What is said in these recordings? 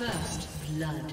First blood.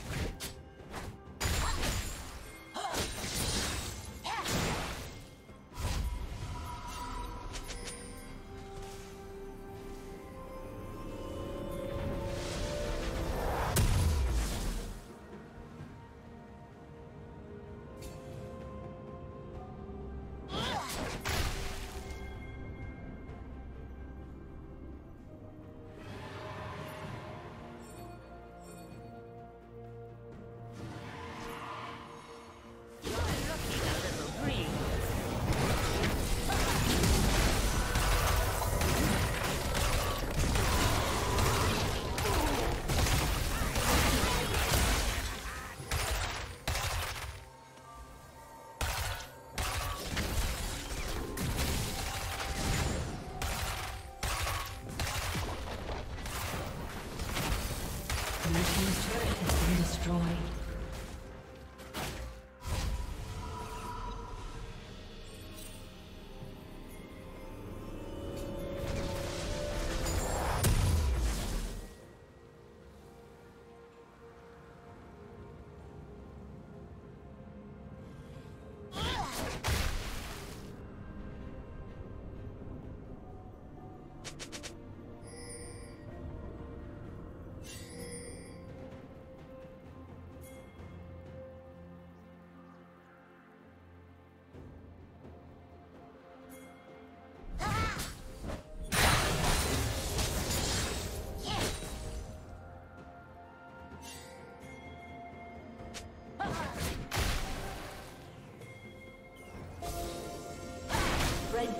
Blue team's turret has been destroyed. The red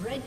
Red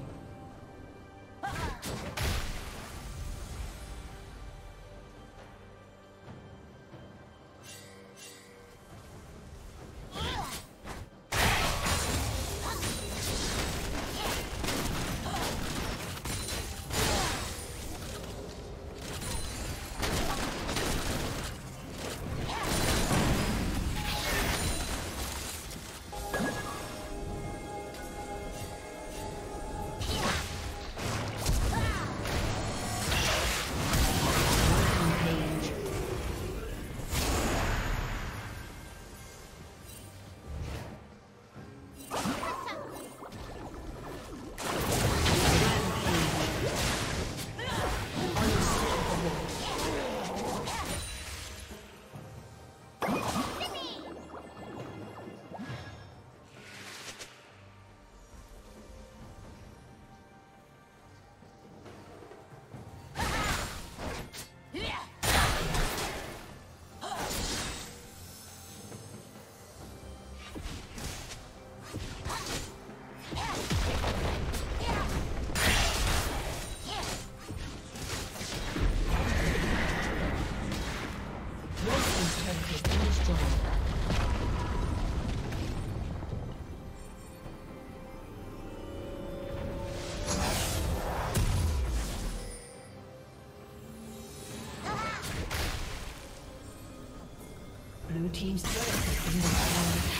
team's turret has been destroyed.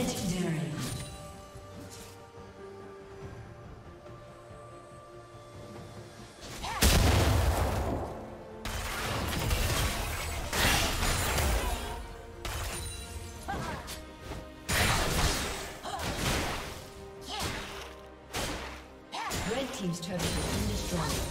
Legendary. Red team's turret has been destroyed.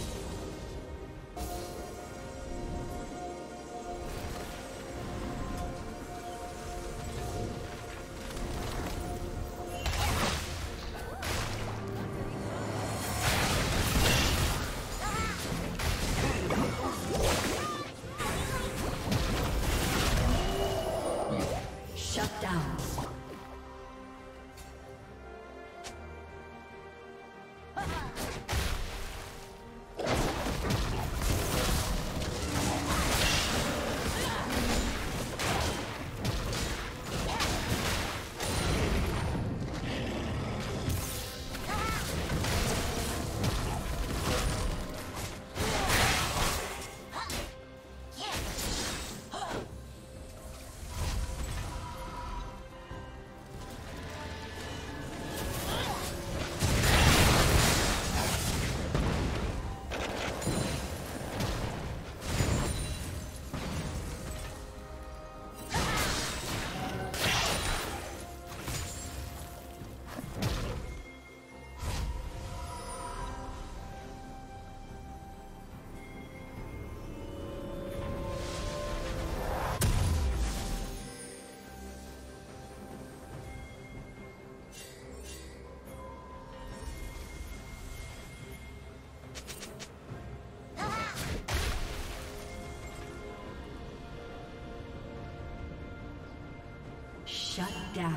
Shut down.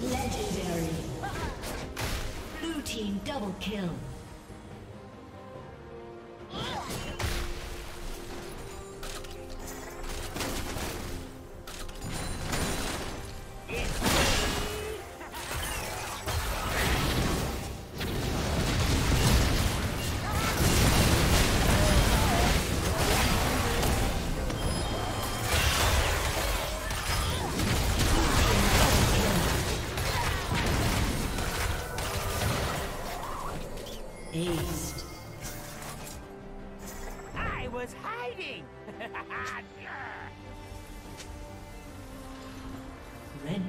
Legendary. Blue team double kill. Red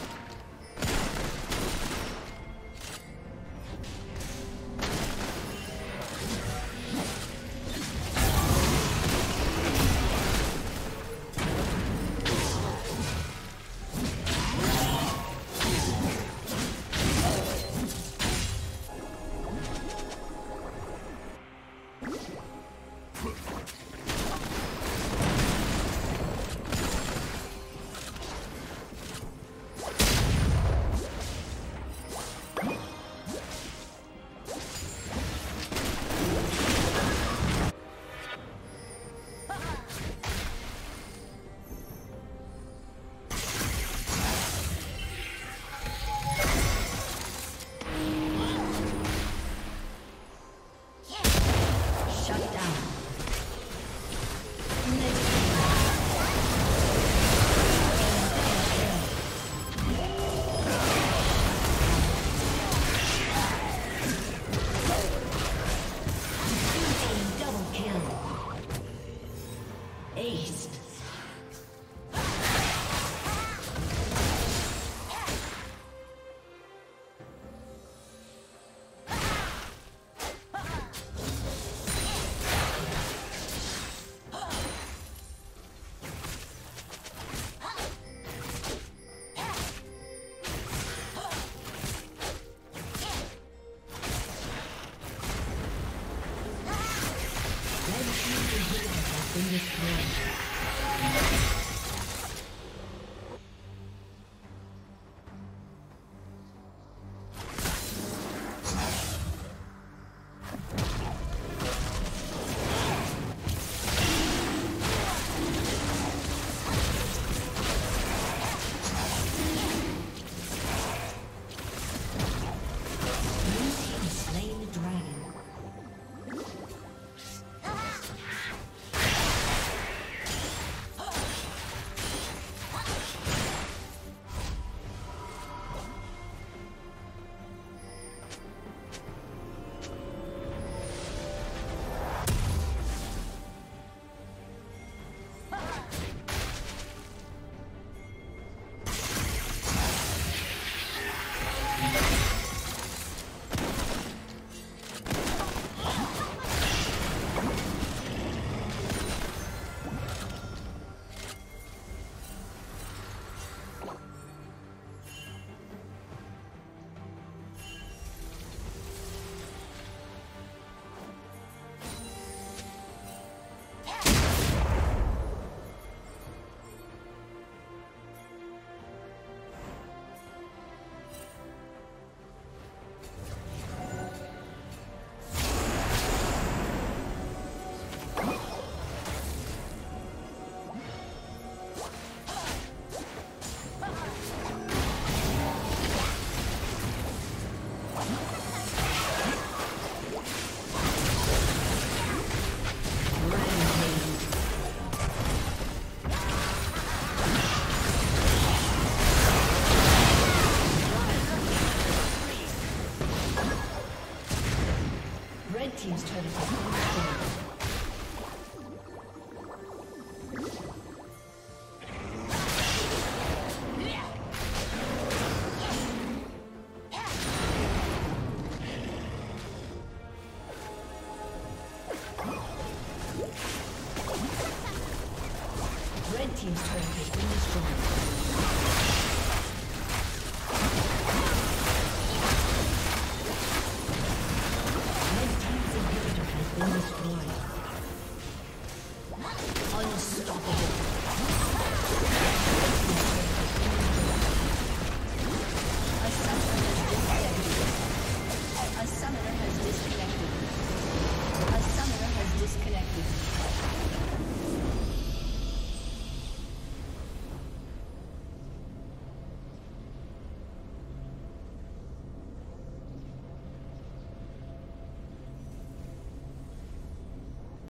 Team's turret.